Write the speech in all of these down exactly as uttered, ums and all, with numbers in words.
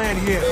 land here.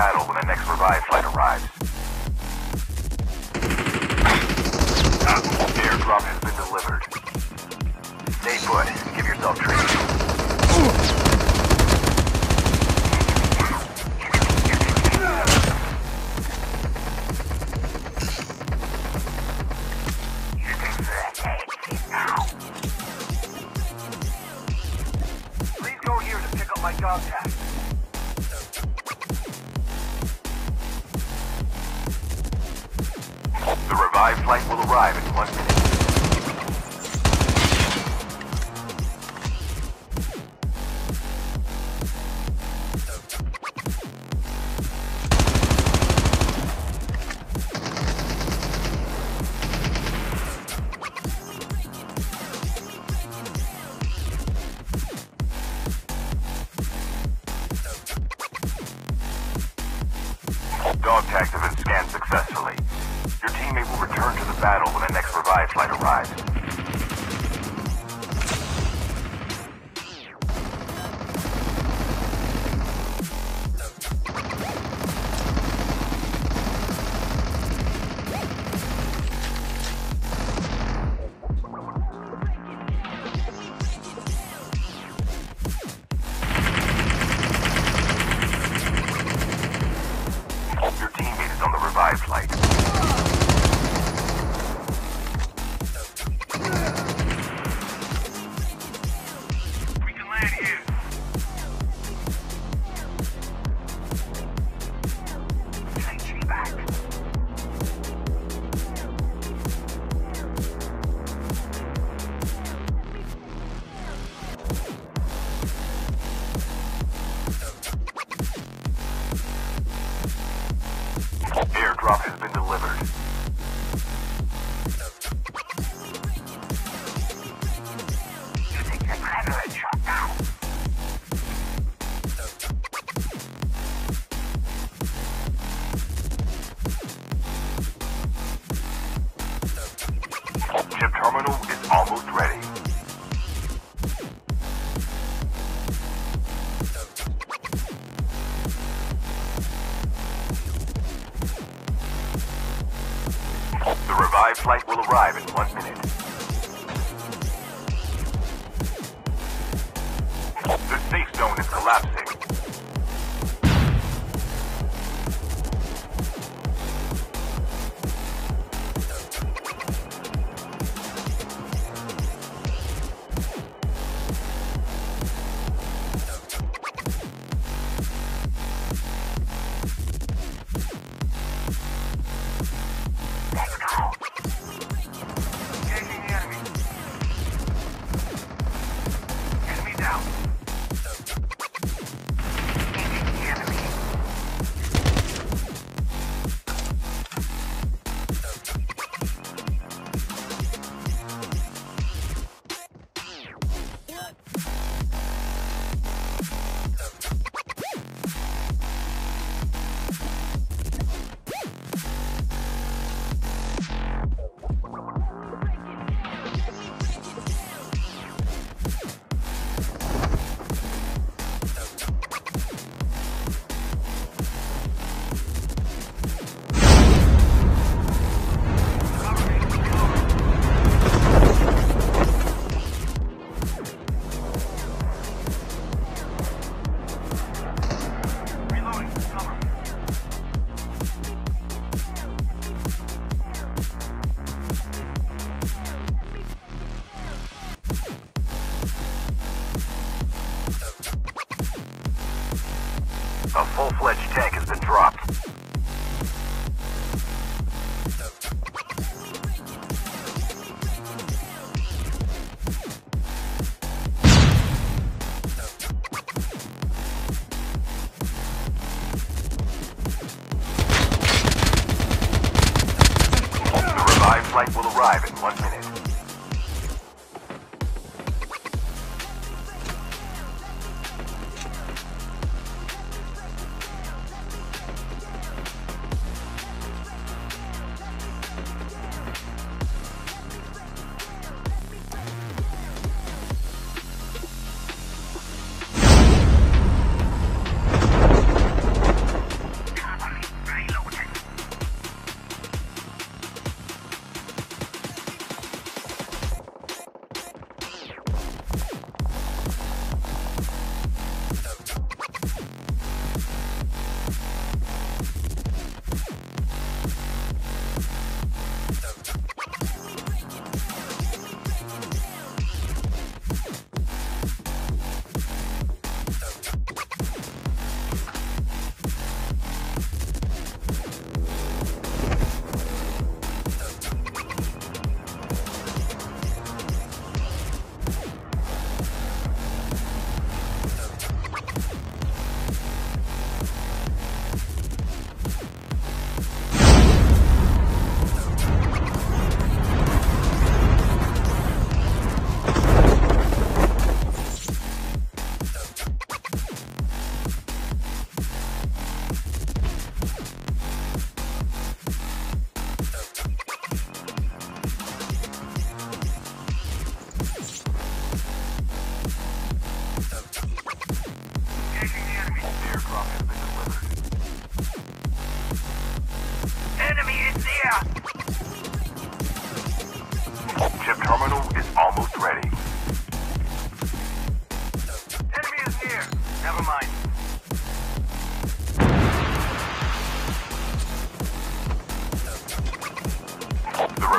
battle when the next revived flight arrives. Airdrop has been delivered. Stay put and give yourself training. Dog tags have been scanned successfully. Your teammate will return to the battle when the next revived flight arrives. Flight will arrive in one minute. The safe zone is collapsing. A full-fledged tank has been dropped. The revived flight will arrive in one minute.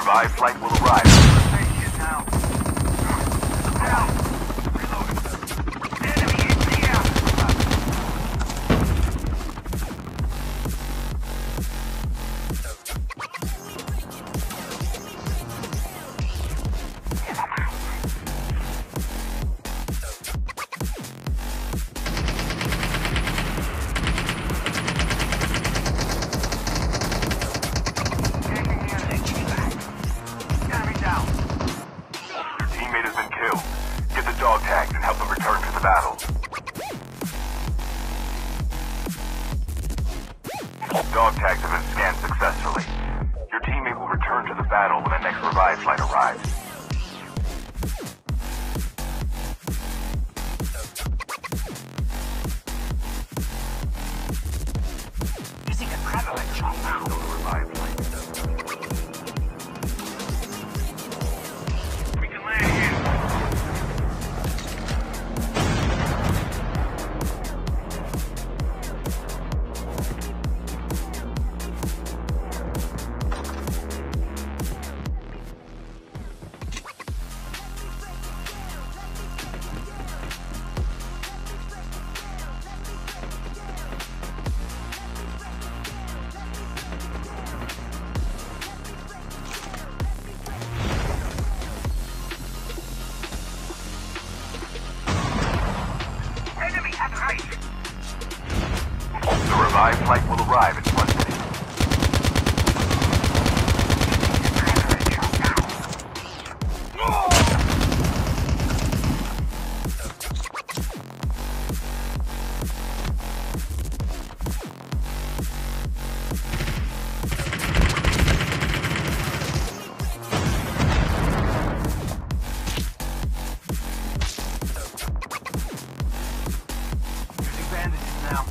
Revived flight will arrive. Station now. Down. Reloading. Enemy is Dog tags have been scanned successfully. Your teammate will return to the battle when the next revived flight arrives. Using a prevalent shot now. No revived flight. We can land . Revived flight will arrive in one minute. Using bandages now.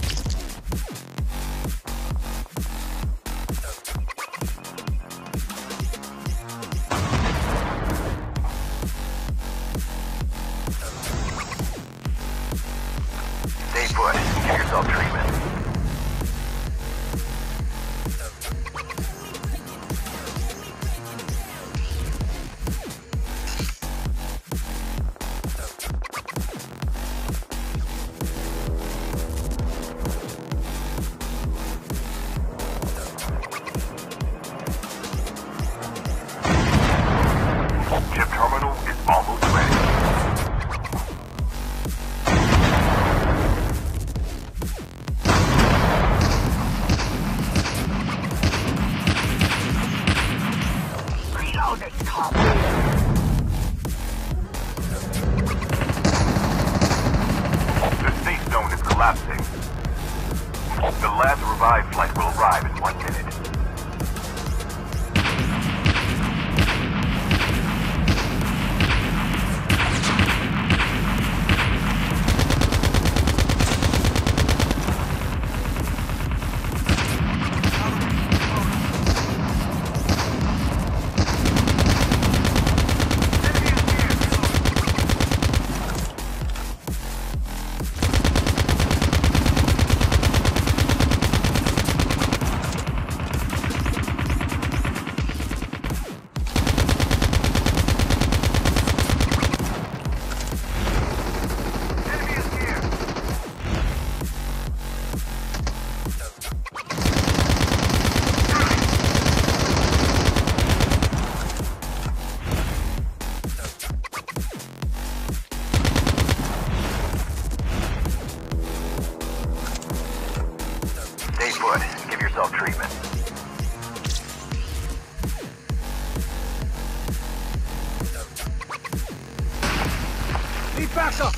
Back up.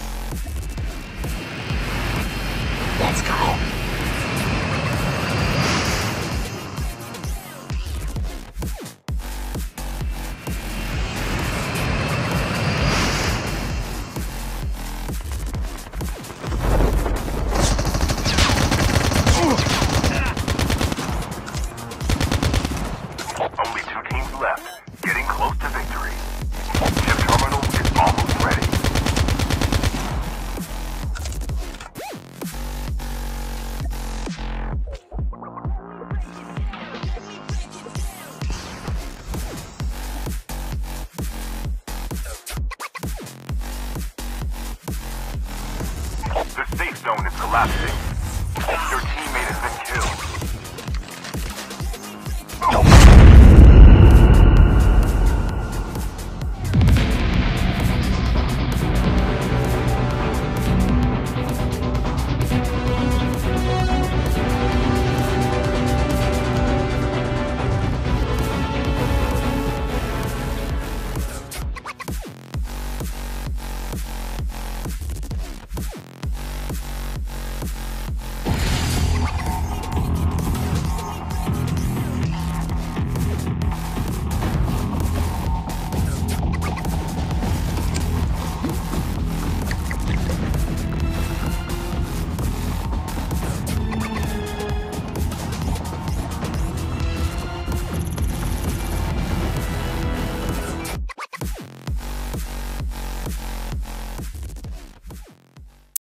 Let's go. collapsing. Your teammate has been killed. Oh.